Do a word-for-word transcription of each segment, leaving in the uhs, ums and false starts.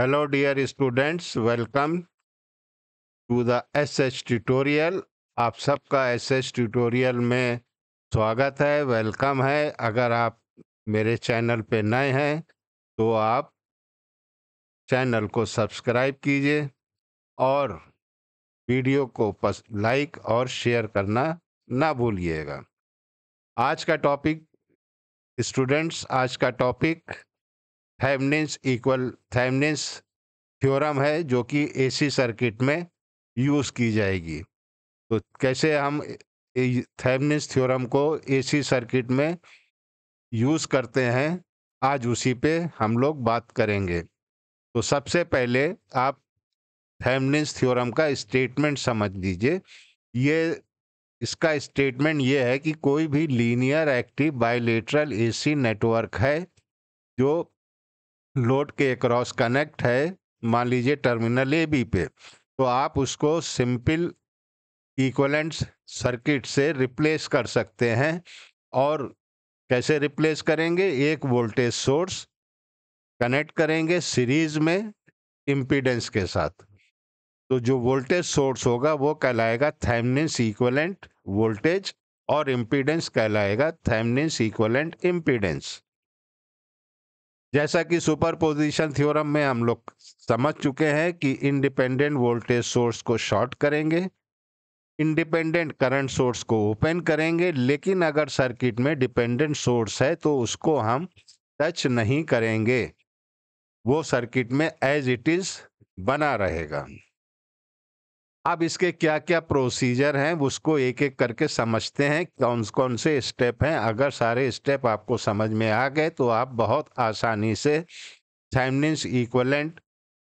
Hello dear students, welcome to the S H tutorial। आप सबका S H tutorial में स्वागत है, वेलकम है। अगर आप मेरे चैनल पे नए हैं तो आप चैनल को सब्सक्राइब कीजिए और वीडियो को लाइक और शेयर करना ना भूलिएगा। आज का टॉपिक स्टूडेंट्स, आज का topic Thevenin's equal Thevenin's theorem है जो कि एसी सर्किट में यूज़ की जाएगी। तो कैसे हम थेवेनिन्स थ्योरम को एसी सर्किट में यूज़ करते हैं, आज उसी पे हम लोग बात करेंगे। तो सबसे पहले आप थेवेनिन्स थ्योरम का स्टेटमेंट समझ लीजिए। ये इसका स्टेटमेंट ये है कि कोई भी linear active bilateral AC network है जो लोड के अक्रॉस कनेक्ट है, मान लीजिए टर्मिनल ए बी पे, तो आप उसको सिंपल इक्विवेलेंट सर्किट से रिप्लेस कर सकते हैं। और कैसे रिप्लेस करेंगे? एक वोल्टेज सोर्स कनेक्ट करेंगे सीरीज में इम्पीडेंस के साथ, तो जो वोल्टेज सोर्स होगा वो कहलाएगा थेवेनिन्स इक्विवेलेंट वोल्टेज और इम्पीडेंस कहलाएगा थेवेनिन्स इक्विवेलेंट इम्पीडेंस। जैसा कि सुपरपोजिशन थ्योरम में हम लोग समझ चुके हैं कि इंडिपेंडेंट वोल्टेज सोर्स को शॉर्ट करेंगे, इंडिपेंडेंट करंट सोर्स को ओपन करेंगे, लेकिन अगर सर्किट में डिपेंडेंट सोर्स है तो उसको हम टच नहीं करेंगे, वो सर्किट में एज इट इज़ बना रहेगा। अब इसके क्या क्या प्रोसीजर हैं उसको एक एक करके समझते हैं, कौन कौन से स्टेप हैं। अगर सारे स्टेप आपको समझ में आ गए तो आप बहुत आसानी से थेवेनिन्स इक्विवेलेंट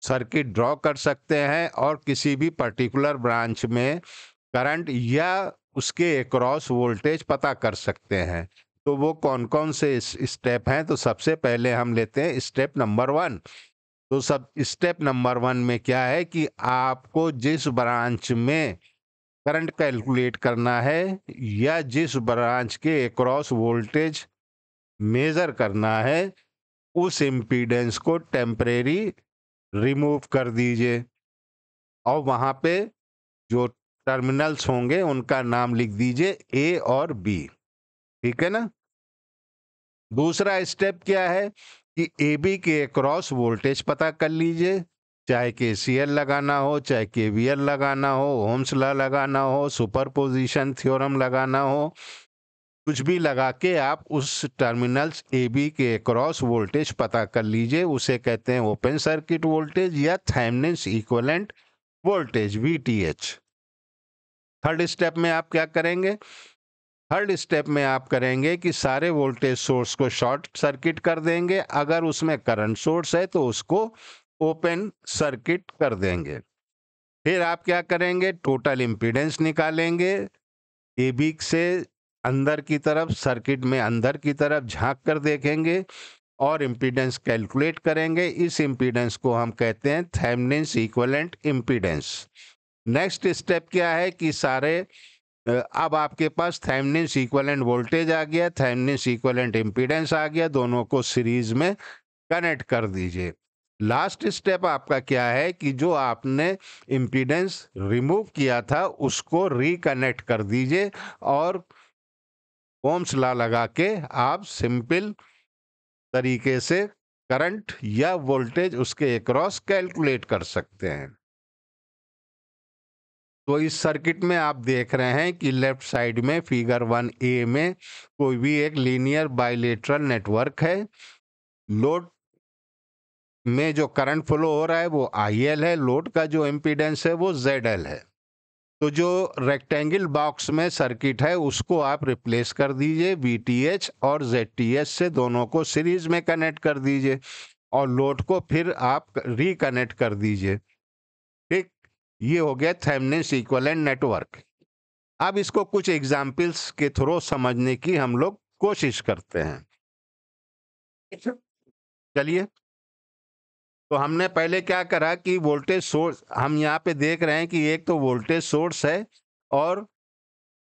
सर्किट ड्रॉ कर सकते हैं और किसी भी पर्टिकुलर ब्रांच में करंट या उसके अक्रॉस वोल्टेज पता कर सकते हैं। तो वो कौन कौन से स्टेप हैं? तो सबसे पहले हम लेते हैं स्टेप नंबर वन। तो सब स्टेप नंबर वन में क्या है कि आपको जिस ब्रांच में करंट कैलकुलेट करना है या जिस ब्रांच के अक्रॉस वोल्टेज मेज़र करना है उस इम्पीडेंस को टेम्परेरी रिमूव कर दीजिए और वहाँ पे जो टर्मिनल्स होंगे उनका नाम लिख दीजिए ए और बी, ठीक है ना। दूसरा स्टेप क्या है कि ए बी के अक्रॉस वोल्टेज पता कर लीजिए, चाहे के सी एल लगाना हो, चाहे के वी एल लगाना हो, ओम्स लॉ लगाना हो, सुपरपोजिशन थ्योरम लगाना हो, कुछ भी लगा के आप उस टर्मिनल्स ए बी के अक्रॉस वोल्टेज पता कर लीजिए। उसे कहते हैं ओपन सर्किट वोल्टेज या Thevenin's equivalent voltage, V T H. Third step में आप क्या करेंगे? थर्ड स्टेप में आप करेंगे कि सारे वोल्टेज सोर्स को शॉर्ट सर्किट कर देंगे, अगर उसमें करंट सोर्स है तो उसको ओपन सर्किट कर देंगे। फिर आप क्या करेंगे? टोटल इम्पीडेंस निकालेंगे, ए बी से अंदर की तरफ सर्किट में अंदर की तरफ झांक कर देखेंगे और इम्पीडेंस कैलकुलेट करेंगे। इस इम्पीडेंस को हम कहते हैं Thevenin's equivalent impedance. Next step क्या है कि सारे अब आपके पास थेवेनिन्स इक्विवेलेंट वोल्टेज आ गया, थेवेनिन्स इक्विवेलेंट इम्पीडेंस आ गया, दोनों को सीरीज में कनेक्ट कर दीजिए। लास्ट स्टेप आपका क्या है कि जो आपने इम्पीडेंस रिमूव किया था उसको रिकनेक्ट कर दीजिए और ओम्स लॉ लगा के आप सिंपल तरीके से करंट या वोल्टेज उसके अक्रॉस कैलकुलेट कर सकते हैं। तो इस सर्किट में आप देख रहे हैं कि लेफ्ट साइड में फिगर वन ए में कोई भी एक लीनियर बायलेटरल नेटवर्क है, लोड में जो करंट फ्लो हो रहा है वो आई एल है, लोड का जो इम्पीडेंस है वो जेड एल है। तो जो रेक्टेंगल बॉक्स में सर्किट है उसको आप रिप्लेस कर दीजिए वी टी एच और जेड टी एच से, दोनों को सीरीज में कनेक्ट कर दीजिए और लोड को फिर आप रिकनेक्ट कर दीजिए, ठीक। ये हो गया थेवेनिन्स इक्विवेलेंट नेटवर्क। अब इसको कुछ एग्जाम्पल्स के थ्रू समझने की हम लोग कोशिश करते हैं। चलिए, तो हमने पहले क्या करा कि वोल्टेज सोर्स, हम यहाँ पे देख रहे हैं कि एक तो वोल्टेज सोर्स है और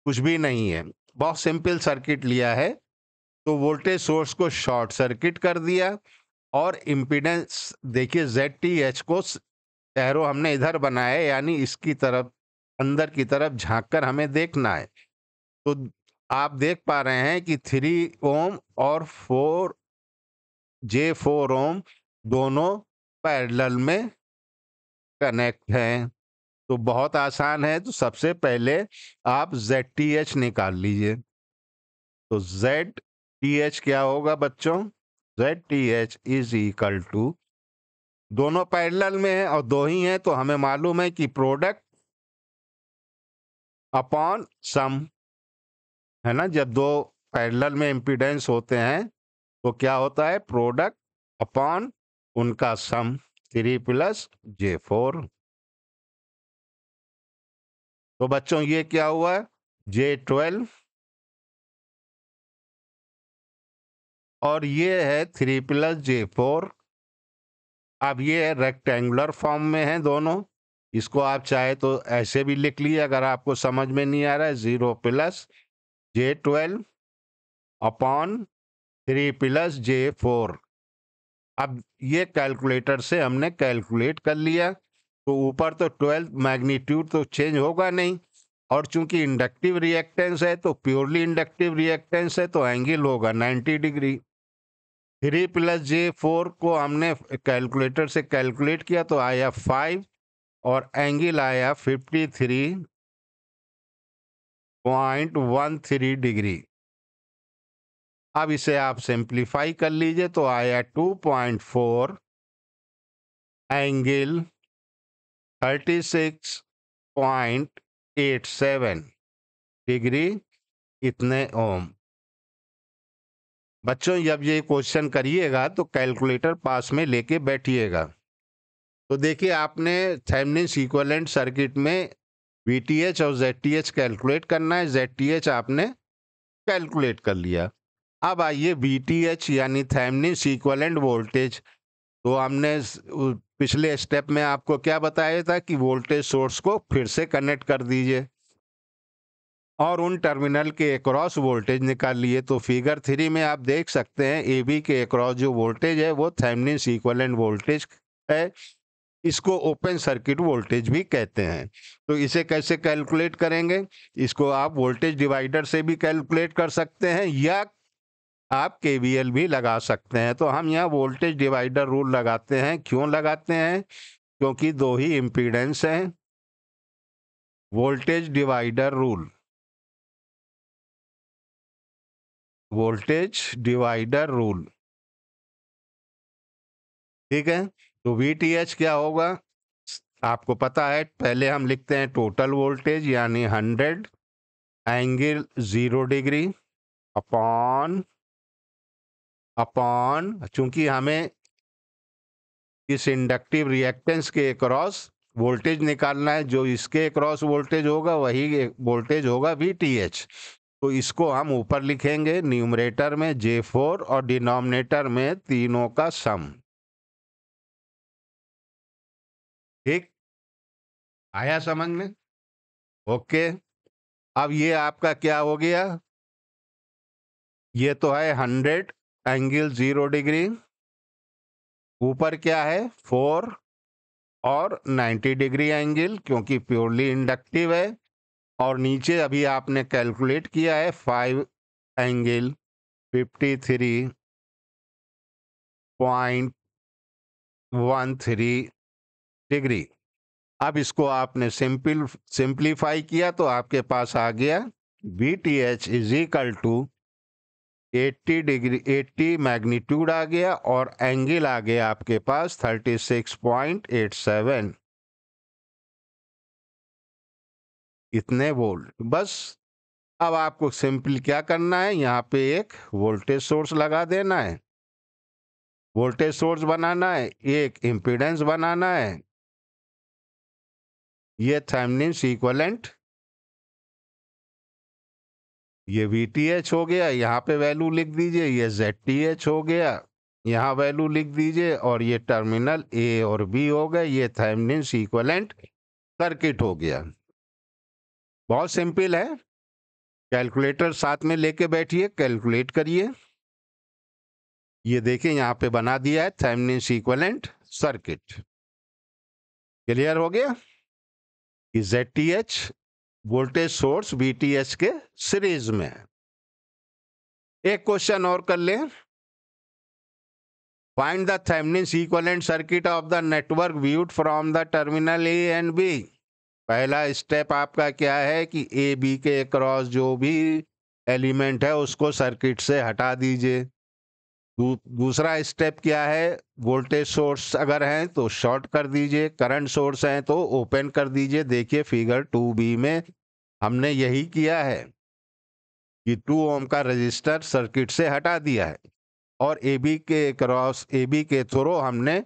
कुछ भी नहीं है, बहुत सिंपल सर्किट लिया है। तो वोल्टेज सोर्स को शॉर्ट सर्किट कर दिया और इम्पीडेंस देखिए जेड टी एच को एरो हमने इधर बनाया है, यानी इसकी तरफ अंदर की तरफ झाँक कर हमें देखना है। तो आप देख पा रहे हैं कि थ्री ओम और फोर जे फोर ओम दोनों पैरेलल में कनेक्ट हैं। तो बहुत आसान है। तो सबसे पहले आप जेड टी एच निकाल लीजिए। तो जेड टी एच क्या होगा बच्चों? Z T H is equal to, दोनों पैरेलल में है और दो ही हैं, तो हमें मालूम है कि प्रोडक्ट अपॉन सम है ना। जब दो पैरेलल में इम्पीडेंस होते हैं तो क्या होता है? प्रोडक्ट अपॉन उनका sum, three plus J four. तो बच्चों ये क्या हुआ? जे ट्वेल्व और ये है थ्री प्लस जे फोर। अब ये रेक्टेंगुलर फॉर्म में है दोनों, इसको आप चाहे तो ऐसे भी लिख लिए अगर आपको समझ में नहीं आ रहा है। Zero plus J twelve upon three plus J four. अब ये कैलकुलेटर से हमने कैलकुलेट कर लिया, तो ऊपर तो ट्वेल्व मैग्नीट्यूड तो चेंज होगा नहीं, और चूंकि इंडक्टिव रिएक्टेंस है तो प्योरली इंडक्टिव रिएक्टेंस है तो एंगल होगा ninety degree. Three plus J four को हमने कैलकुलेटर से कैलकुलेट किया तो आया फाइव और एंगल आया fifty three point one three degree. अब इसे आप सिंप्लीफाई कर लीजिए तो आया two point four angle thirty six point eight seven degree इतने ओम। बच्चों जब ये क्वेश्चन करिएगा तो कैलकुलेटर पास में लेके बैठिएगा। तो देखिए आपने थेवेनिन्स इक्विवेलेंट सर्किट में वी टी एच और जेड टी एच कैलकुलेट करना है। जेड टी एच आपने कैलकुलेट कर लिया। अब आइए वी टी एच यानी थेवेनिन्स इक्विवेलेंट वोल्टेज। तो हमने पिछले स्टेप में आपको क्या बताया था कि वोल्टेज सोर्स को फिर से कनेक्ट कर दीजिए और उन टर्मिनल के अक्रॉस वोल्टेज निकाल लिए। तो फिगर थ्री में आप देख सकते हैं ए बी के अक्रॉस जो वोल्टेज है वो थेवेनिन्स इक्विवेलेंट वोल्टेज है। इसको ओपन सर्किट वोल्टेज भी कहते हैं। तो इसे कैसे कैलकुलेट करेंगे? इसको आप वोल्टेज डिवाइडर से भी कैलकुलेट कर सकते हैं या आप केवीएल भी लगा सकते हैं। तो हम यहाँ वोल्टेज डिवाइडर रूल लगाते हैं। क्यों लगाते हैं? क्योंकि दो ही इम्पीडेंस हैं। Voltage divider rule, voltage divider rule, ठीक है। तो वी टी एच क्या होगा आपको पता है। पहले हम लिखते हैं टोटल वोल्टेज यानी hundred angle zero degree upon upon चूंकि हमें इस इंडक्टिव रिएक्टेंस के अक्रॉस वोल्टेज निकालना है, जो इसके अक्रॉस वोल्टेज होगा वही वोल्टेज होगा वी टी एच। तो इसको हम ऊपर लिखेंगे न्यूमरेटर में जे फोर और डिनोमिनेटर में तीनों का सम, ठीक। आया समझ में? ओके। अब ये आपका क्या हो गया? ये तो है हंड्रेड एंगल जीरो डिग्री, ऊपर क्या है फोर और नाइन्टी डिग्री एंगल क्योंकि प्योरली इंडक्टिव है, और नीचे अभी आपने कैलकुलेट किया है five angle fifty three point one three degree. अब इसको आपने सिंपल सिंप्लीफाई किया तो आपके पास आ गया V T H is equal to eighty degree, eighty magnitude आ गया और एंगल आ गया आपके पास thirty six point eight seven इतने वोल्ट। बस अब आपको सिंपल क्या करना है, यहाँ पे एक वोल्टेज सोर्स लगा देना है, वोल्टेज सोर्स बनाना है, एक इम्पीडेंस बनाना है। ये थेवेनिन्स इक्विवेलेंट, ये वी टी एच हो गया, यहाँ पे वैल्यू लिख दीजिए। ये जेड टी एच हो गया, यहाँ वैल्यू लिख दीजिए, और ये टर्मिनल ए और बी हो गए। ये थेवेनिन्स इक्विवेलेंट सर्किट हो गया। बहुत सिंपल है। कैलकुलेटर साथ में लेके बैठिए, कैलकुलेट करिए। ये देखें यहाँ पे बना दिया है थेवेनिन्स इक्विवेलेंट सर्किट। क्लियर हो गया कि Z T H voltage source V T H के सीरीज में है। एक क्वेश्चन और कर लें, find the Thevenin's equivalent circuit of the network viewed from the terminal A and B. पहला स्टेप आपका क्या है कि ए बी के अक्रॉस जो भी एलिमेंट है उसको सर्किट से हटा दीजिए। दू, दूसरा स्टेप क्या है, वोल्टेज सोर्स अगर हैं तो शॉर्ट कर दीजिए, करंट सोर्स हैं तो ओपन कर दीजिए। देखिए फिगर टू बी में हमने यही किया है कि टू ओम का रजिस्टर सर्किट से हटा दिया है और ए बी के क्रॉस ए बी के थ्रू हमने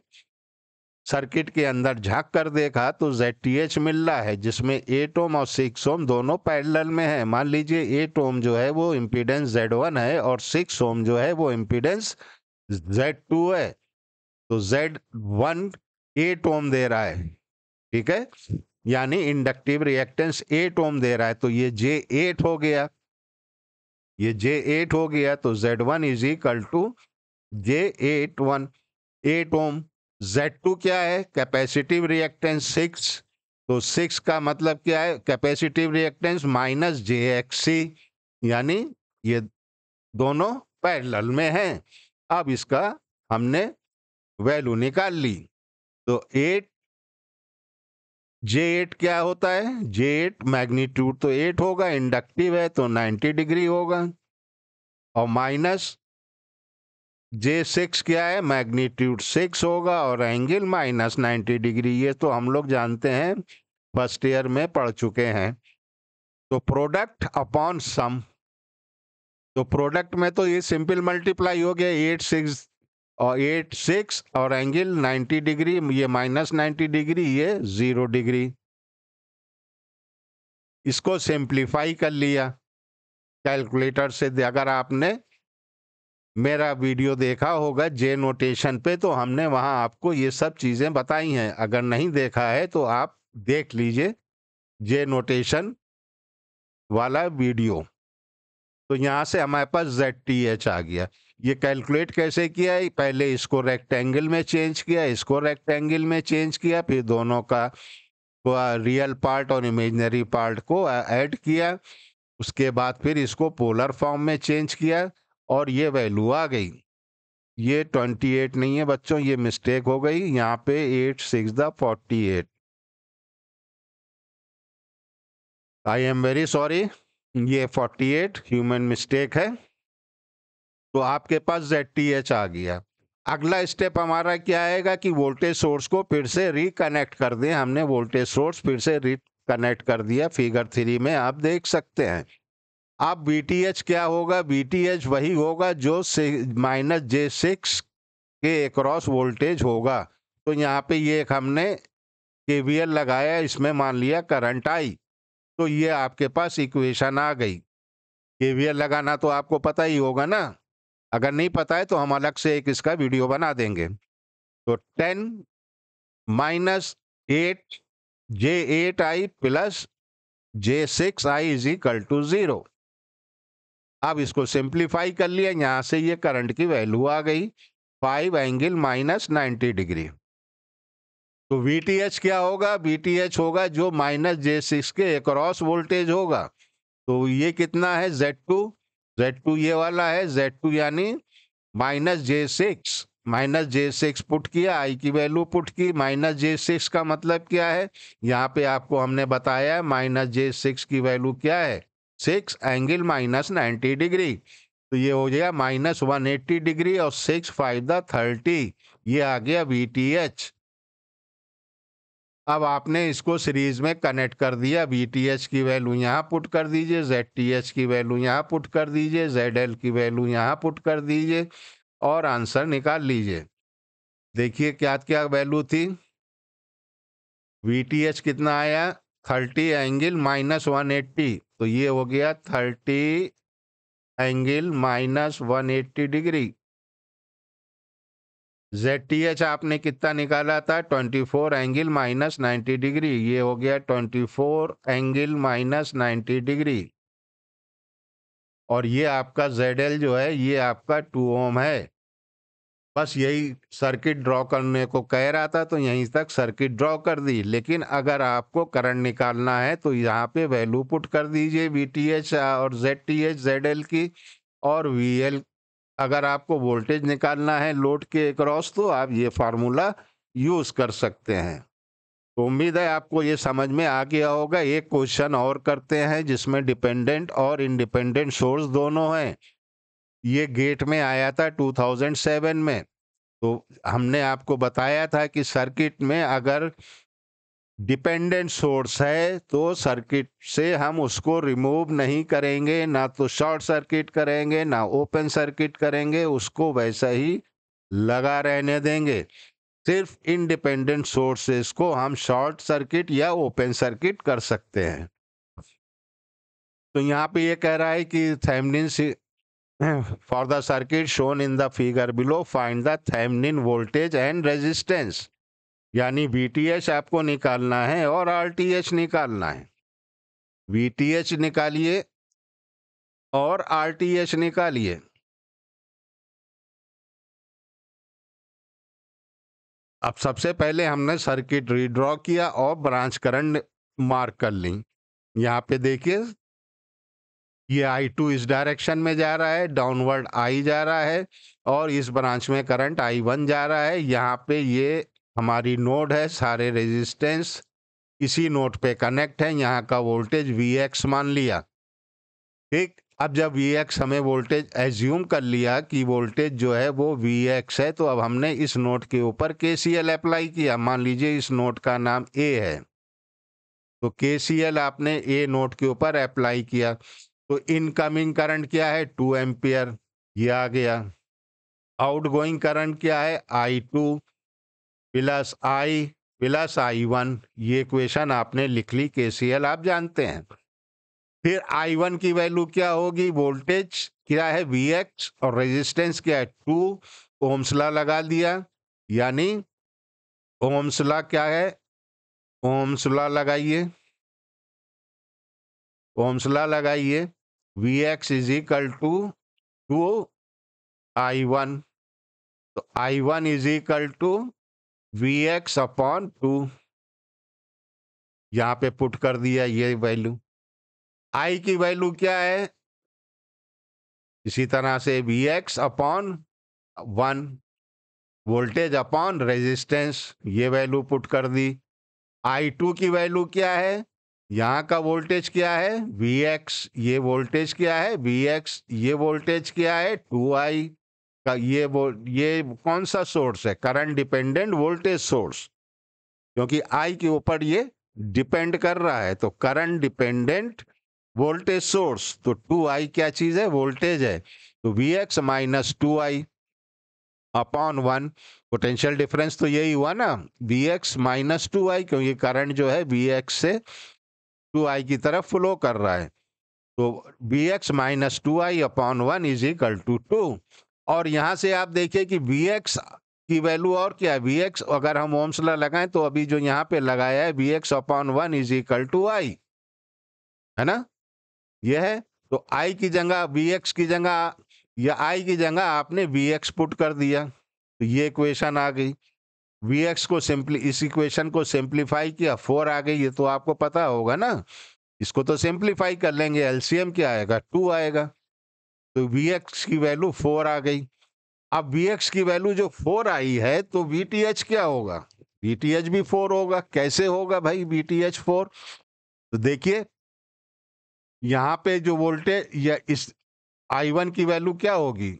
सर्किट के अंदर झांक कर देखा तो Z T H मिल रहा है जिसमें एट ओम और सिक्स ओम दोनों पैरेलल में है। मान लीजिए एट ओम जो है वो इम्पीडेंस Z वन है और सिक्स ओम जो है वो इम्पीडेंस Z टू है, तो Z वन एट ओम दे रहा है, ठीक है, यानी इंडक्टिव रिएक्टेंस एट ओम दे रहा है, तो ये J एट हो गया, ये J एट हो गया, तो Z one is equal to J eight one eight ohm. Z two क्या है, कैपेसिटिव रिएक्टेंस सिक्स, तो सिक्स का मतलब क्या है, capacitive reactance minus J X C, यानी ये दोनों पैरेलल में हैं। अब इसका हमने वैल्यू निकाल ली, तो एट J एट क्या होता है, J एट मैग्नीट्यूड तो एट होगा, इंडक्टिव है तो नाइन्टी डिग्री होगा, और माइनस J सिक्स क्या है, मैग्नीट्यूड सिक्स होगा और एंगल माइनस नाइन्टी डिग्री, ये तो हम लोग जानते हैं, फर्स्ट ईयर में पढ़ चुके हैं। तो प्रोडक्ट अपॉन सम, तो प्रोडक्ट में तो ये सिंपल मल्टीप्लाई हो गया, एट सिक्स और एट सिक्स और एंगल नाइन्टी डिग्री, ये माइनस नाइन्टी डिग्री, ये जीरो डिग्री, इसको सिंप्लीफाई कर लिया कैलकुलेटर से। अगर आपने मेरा वीडियो देखा होगा जे नोटेशन पे तो हमने वहाँ आपको ये सब चीज़ें बताई हैं, अगर नहीं देखा है तो आप देख लीजिए जे नोटेशन वाला वीडियो। तो यहाँ से हमारे पास Z T H आ गया। ये कैलकुलेट कैसे किया है, पहले इसको रेक्टेंगल में चेंज किया, इसको रेक्टेंगल में चेंज किया, फिर दोनों का रियल पार्ट और इमेजिनरी पार्ट को ऐड किया, उसके बाद फिर इसको पोलर फॉर्म में चेंज किया और ये वैल्यू आ गई। ये अट्ठाईस नहीं है बच्चों, ये मिस्टेक हो गई, यहाँ पे eight six the forty eight, I am very sorry, ये फोर्टी एट ह्यूमन मिस्टेक है। तो आपके पास Z T H आ गया। अगला स्टेप हमारा क्या आएगा कि वोल्टेज सोर्स को फिर से रिकनेक्ट कर दें। हमने वोल्टेज सोर्स फिर से रिकनेक्ट कर दिया, फिगर थ्री में आप देख सकते हैं। अब V T H क्या होगा, V T H वही होगा जो माइनस जे सिक्स के अक्रॉस वोल्टेज होगा। तो यहाँ पे ये हमने K V L लगाया, इसमें मान लिया करंट आई, तो ये आपके पास इक्वेशन आ गई। K V L लगाना तो आपको पता ही होगा ना, अगर नहीं पता है तो हम अलग से एक इसका वीडियो बना देंगे। तो ten minus eight J eight I plus J six I is equal to zero. अब इसको सिंप्लीफाई कर लिया, यहाँ से ये करंट की वैल्यू आ गई five angle minus ninety degree. तो V T H क्या होगा, V T H होगा जो माइनस जे सिक्स के अक्रॉस वोल्टेज होगा। तो ये कितना है, Z टू, Z टू ये वाला है, Z टू यानी minus J six, minus J six put किया, आई की वैल्यू पुट की। माइनस जे सिक्स का मतलब क्या है, यहाँ पे आपको हमने बताया है माइनस जे सिक्स की वैल्यू क्या है, six angle minus ninety degree, तो ये हो जाएगा माइनस वन एट्टी डिग्री और सिक्स फाइव द थर्टी, ये आ गया V T H। अब आपने इसको सीरीज में कनेक्ट कर दिया, V T H की वैल्यू यहाँ पुट कर दीजिए, Z T H की वैल्यू यहाँ पुट कर दीजिए, Z L की वैल्यू यहाँ पुट कर दीजिए और आंसर निकाल लीजिए। देखिए क्या क्या वैल्यू थी, V T H कितना आया, thirty angle minus one eighty, तो ये हो गया thirty angle minus one eighty degree. Z T H आपने कितना निकाला था, twenty four angle minus ninety degree, ये हो गया twenty four angle minus ninety degree. और ये आपका Z L जो है ये आपका टू ओम है, बस यही सर्किट ड्रॉ करने को कह रहा था, तो यहीं तक सर्किट ड्रॉ कर दी। लेकिन अगर आपको करंट निकालना है तो यहाँ पे वैल्यू पुट कर दीजिए वी टी एच और Z T H Z L की, और वी एल अगर आपको वोल्टेज निकालना है लोड के अक्रॉस तो आप ये फार्मूला यूज़ कर सकते हैं। तो उम्मीद है आपको ये समझ में आ गया होगा। एक क्वेश्चन और करते हैं जिसमें डिपेंडेंट और इंडिपेंडेंट सोर्स दोनों हैं। ये गेट में आया था दो हज़ार सात में, तो हमने आपको बताया था कि सर्किट में अगर डिपेंडेंट सोर्स है तो सर्किट से हम उसको रिमूव नहीं करेंगे, ना तो शॉर्ट सर्किट करेंगे ना ओपन सर्किट करेंगे, उसको वैसा ही लगा रहने देंगे। सिर्फ इंडिपेंडेंट सोर्सेस को हम शॉर्ट सर्किट या ओपन सर्किट कर सकते हैं। तो यहाँ पे ये कह रहा है कि Thevenin's for the circuit shown in the figure below find the Thevenin voltage and resistance, यानी वी टी एच आपको निकालना है और आर टी एच निकालना है। वी टी एच निकालिए और आर टी एच निकालिए। अब सबसे पहले हमने सर्किट रीड्रॉ किया और ब्रांच करंट मार्क कर ली। यहाँ पे देखिए ये आई टू इस डायरेक्शन में जा रहा है, डाउनवर्ड I जा रहा है, और इस ब्रांच में करंट आई वन जा रहा है। यहाँ पे ये हमारी नोड है, सारे रेजिस्टेंस इसी नोड पे कनेक्ट है। यहाँ का वोल्टेज Vx मान लिया, ठीक। अब जब Vx हमें वोल्टेज एज्यूम कर लिया कि वोल्टेज जो है वो Vx है, तो अब हमने इस नोड के ऊपर के सी एल अप्लाई किया। मान लीजिए इस नोड का नाम A है, तो के सी एल आपने A नोड के ऊपर अप्लाई किया, तो इनकमिंग करंट क्या है टू एम्पियर, ये आ गया। आउटगोइंग करंट क्या है I two plus I plus I one. ये इक्वेशन आपने लिख ली, के सी एल आप जानते हैं। फिर आई वन की वैल्यू क्या होगी, वोल्टेज क्या है Vx और रेजिस्टेंस क्या है टू, ओम्स लॉ लगा दिया, यानी ओम्स लॉ क्या है, ओम्स लॉ लगाइए, ओम्स लॉ लगाइए Vx is equal to two I one, तो I one is equal to Vx upon two, यहाँ पे पुट कर दिया ये वैल्यू। I की वैल्यू क्या है, इसी तरह से Vx upon one, voltage upon resistance, ये वैल्यू पुट कर दी। आई टू की वैल्यू क्या है, यहाँ का वोल्टेज क्या है Vx, ये वोल्टेज क्या है Vx, ये वोल्टेज क्या है टू आई का। ये वो ये कौन सा सोर्स है, करंट डिपेंडेंट वोल्टेज सोर्स, क्योंकि I के ऊपर ये डिपेंड कर रहा है, तो करंट डिपेंडेंट वोल्टेज सोर्स। तो टू आई क्या चीज़ है, वोल्टेज है, तो Vx minus two I upon one, potential difference तो यही हुआ ना Vx माइनस टू आई, क्योंकि करंट जो है Vx से टू आई की तरफ फ्लो कर रहा है, तो Vx minus two I upon one is equal to two. और यहाँ से आप देखिए कि Vx की वैल्यू और क्या है, Vx अगर हम ओम्स लॉ लगाएं तो अभी जो यहाँ पे लगाया है Vx upon one is equal to I, है ना, यह है। तो I की जगह Vx की जगह या I की जगह आपने Vx पुट कर दिया, तो ये इक्वेशन आ गई। Vx को सिंपली इस इक्वेशन को सिंप्लीफाई किया, फोर आ गई, ये तो आपको पता होगा ना। इसको तो सिंप्लीफाई कर लेंगे, एलसीएम क्या आएगा टू आएगा, तो Vx की वैल्यू फोर आ गई। अब Vx की वैल्यू जो फोर आई है तो Vth क्या होगा, Vth भी फोर होगा। कैसे होगा भाई Vth फोर, तो देखिए यहाँ पे जो वोल्टेज या इस आई वन की वैल्यू क्या होगी,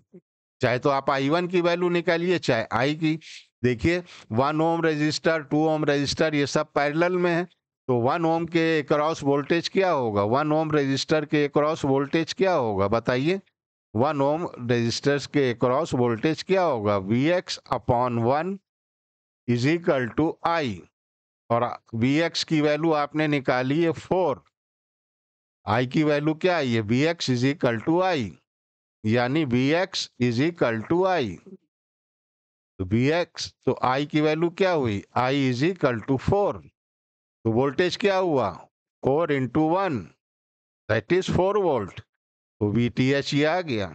चाहे तो आप आई वन की वैल्यू निकालिए चाहे I की। देखिए one ohm resistor two ohm resistor ये सब पैरेलल में है, तो वन ओम के क्रॉस वोल्टेज क्या होगा, वन ओम रेजिस्टर के क्रॉस वोल्टेज क्या होगा बताइए, वन ओम रेजिस्टर्स के क्रॉस वोल्टेज क्या होगा Vx upon one is equal to I, और Vx की वैल्यू आपने निकाली है फोर, I की वैल्यू क्या आई है Vx is equal to I, यानी Vx is equal to I, तो Vx तो I की वैल्यू क्या हुई I is equal to four, तो वोल्टेज क्या हुआ four into one that is four volt, तो Vth ये आ गया,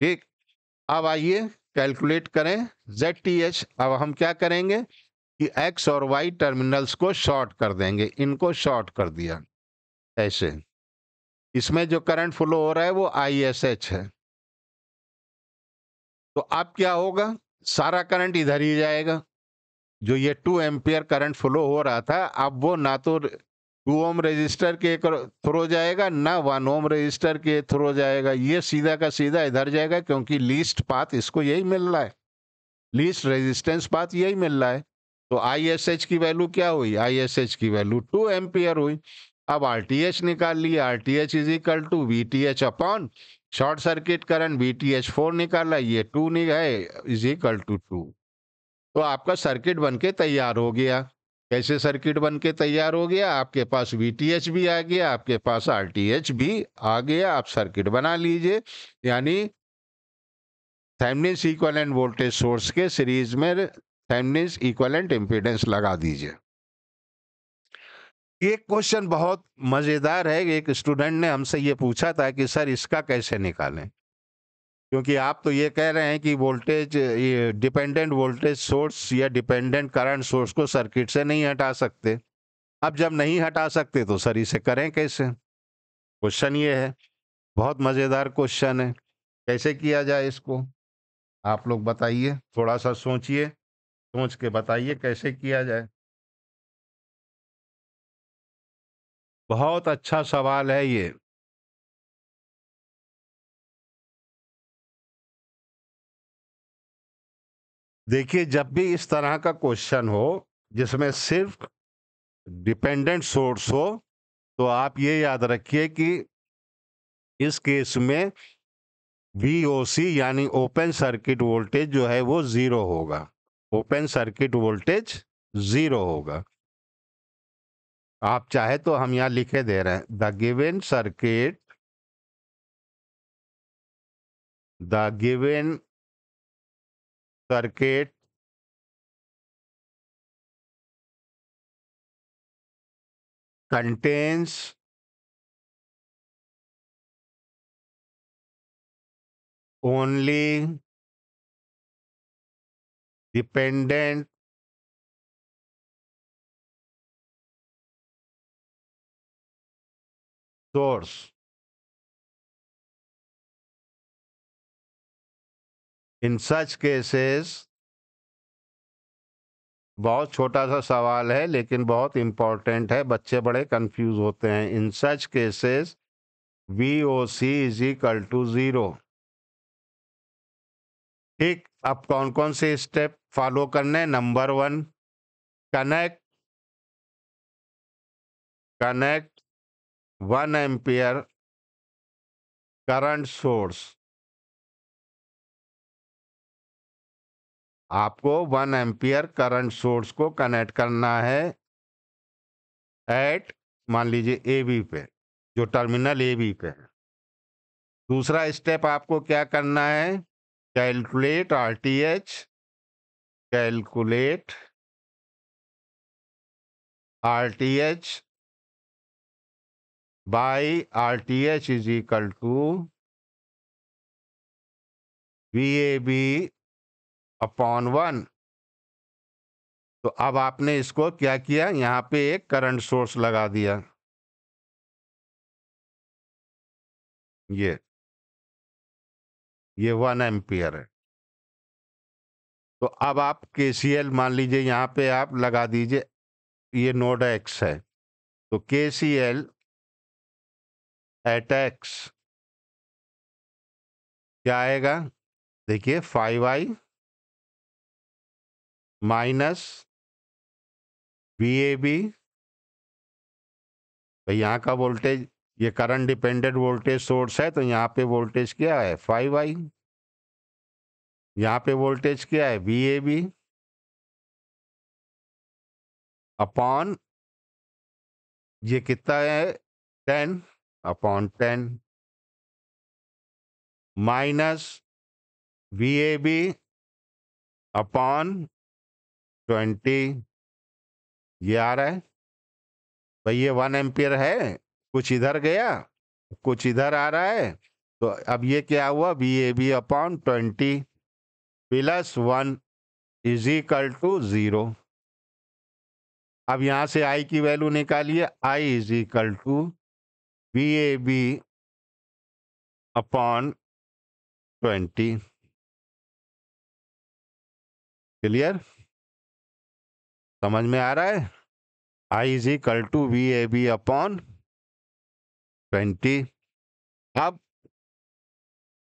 ठीक। अब आइए कैलकुलेट करें Z T H। अब हम क्या करेंगे कि X और Y टर्मिनल्स को शॉर्ट कर देंगे, इनको शॉर्ट कर दिया ऐसे। इसमें जो करंट फ्लो हो रहा है वो I S H है, तो अब क्या होगा, सारा करंट इधर ही जाएगा। जो ये टू एम्पियर करंट फ्लो हो रहा था अब वो ना तो टू ओम रेजिस्टर के थ्रू जाएगा ना वन ओम रेजिस्टर के थ्रू जाएगा, ये सीधा का सीधा इधर जाएगा, क्योंकि लीस्ट पाथ इसको यही मिल रहा है, लीस्ट रेजिस्टेंस पाथ यही मिल रहा है। तो आईएसएच की वैल्यू क्या हुई, आईएसएच की वैल्यू टू एम्पियर हुई। अब आरटीएच निकाल लिए, RTH is equal to VTH upon short circuit current, VTH four निकाला, ये टू है इज इक्वल टू टू। तो आपका सर्किट बनके तैयार हो गया। कैसे सर्किट बनके तैयार हो गया, आपके पास वीटीएच भी आ गया, आपके पास आरटीएच भी आ गया, आप सर्किट बना लीजिए। यानी थेवेनिन्स इक्विवेलेंट वोल्टेज सोर्स के सीरीज में थेवेनिन्स इक्विवेलेंट इम्पीडेंस लगा दीजिए। एक क्वेश्चन बहुत मजेदार है, एक स्टूडेंट ने हमसे ये पूछा था कि सर इसका कैसे निकालें, क्योंकि आप तो ये कह रहे हैं कि वोल्टेज ये डिपेंडेंट वोल्टेज सोर्स या डिपेंडेंट करंट सोर्स को सर्किट से नहीं हटा सकते। अब जब नहीं हटा सकते तो सर इसे करें कैसे, क्वेश्चन ये है, बहुत मज़ेदार क्वेश्चन है। कैसे किया जाए इसको, आप लोग बताइए, थोड़ा सा सोचिए, सोच के बताइए कैसे किया जाए। बहुत अच्छा सवाल है ये। देखिए, जब भी इस तरह का क्वेश्चन हो जिसमें सिर्फ डिपेंडेंट सोर्स हो, तो आप ये याद रखिए कि इस केस में V O C यानी ओपन सर्किट वोल्टेज जो है वो ज़ीरो होगा, ओपन सर्किट वोल्टेज ज़ीरो होगा। आप चाहे तो हम यहाँ लिखे दे रहे हैं, the given circuit, the given circuit contains only dependent source. In such cases, बहुत छोटा सा सवाल है लेकिन बहुत इम्पोर्टेंट है, बच्चे बड़े कंफ्यूज होते हैं। In such cases V O C is equal to zero. ठीक, अब कौन कौन से स्टेप फॉलो करने, number one, connect connect one ampere current source. आपको वन एम्पियर करंट सोर्स को कनेक्ट करना है एट, मान लीजिए ए बी पे, जो टर्मिनल ए बी पे है। दूसरा स्टेप आपको क्या करना है, calculate RTH, calculate RTH by RTH is equal to V A B upon one. तो अब आपने इसको क्या किया, यहाँ पे एक करंट सोर्स लगा दिया, ये ये वन एम्पियर है। तो अब आप केसीएल, मान लीजिए यहाँ पे आप लगा दीजिए, ये नोड एक्स है, तो केसीएल एट एक्स क्या आएगा, देखिए five I minus V A B, तो यहाँ का वोल्टेज, ये करंट डिपेंडेंट वोल्टेज सोर्स है, तो यहाँ पे वोल्टेज क्या है फाइव आई, यहाँ पे वोल्टेज क्या है वी ए बी अपॉन, ये कितना है ten, upon ten minus V A B upon twenty, ये आ रहा है भाई, ये वन एम्पियर है, कुछ इधर गया कुछ इधर आ रहा है, तो अब ये क्या हुआ V A B upon twenty. Plus one is equal to zero. अब यहाँ से आई की वैल्यू निकालिए, I is equal to B A B upon twenty. Clear, समझ में आ रहा है? I is equal to V A B upon twenty. अब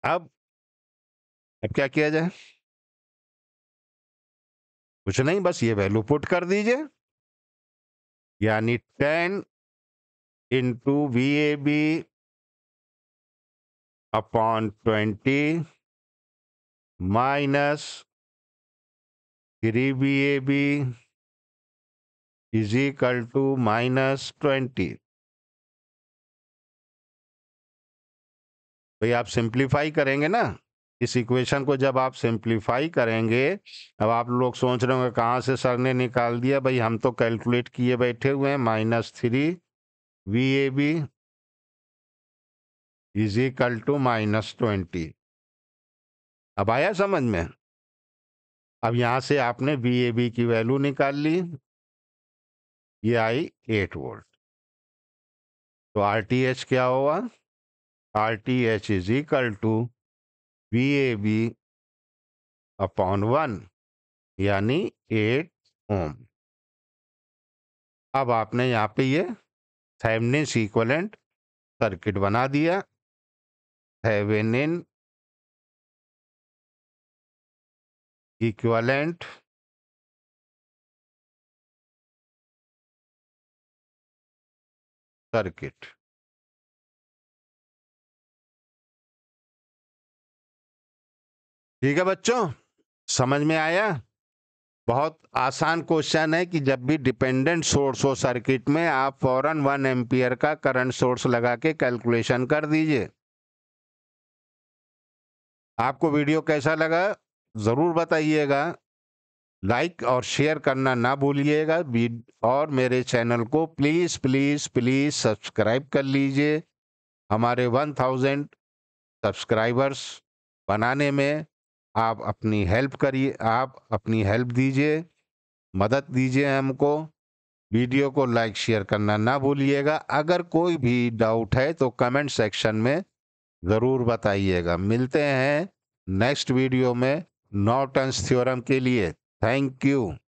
अब अब क्या किया जाए? कुछ नहीं, बस ये वैल्यू पुट कर दीजिए, यानी ten into V A B upon twenty minus three B A B is equal to minus twenty. तो ये आप सिंप्लीफाई करेंगे ना, इस इक्वेशन को जब आप सिंप्लीफाई करेंगे, अब आप लोग सोच रहे होंगे कहाँ से सर ने निकाल दिया, भाई हम तो कैलकुलेट किए बैठे हुए हैं। Minus three V A B is equal to minus twenty. अब आया समझ में? अब यहाँ से आपने वी ए बी की वैल्यू निकाल ली, ये आई एट वोल्ट। तो आर टी एच क्या होगा? R T H is equal to V A B upon one, यानी एट ओम। अब आपने यहाँ पे ये थेवेनिन्स इक्विवेलेंट सर्किट बना दिया। थेवेनिन इक्विवेलेंट सर्किट, ठीक है बच्चों, समझ में आया? बहुत आसान क्वेश्चन है कि जब भी डिपेंडेंट सोर्स हो सर्किट में, आप फौरन वन एम्पियर का करंट सोर्स लगा के कैलकुलेशन कर दीजिए। आपको वीडियो कैसा लगा ज़रूर बताइएगा, लाइक और शेयर करना ना भूलिएगा, और मेरे चैनल को प्लीज़ प्लीज़ प्लीज़ सब्सक्राइब कर लीजिए। हमारे वन थाउज़ेंड सब्सक्राइबर्स बनाने में आप अपनी हेल्प करिए, आप अपनी हेल्प दीजिए, मदद दीजिए हमको। वीडियो को लाइक शेयर करना ना भूलिएगा। अगर कोई भी डाउट है तो कमेंट सेक्शन में ज़रूर बताइएगा। मिलते हैं नेक्स्ट वीडियो में नॉर्टन्स थ्योरम के लिए। Thank you.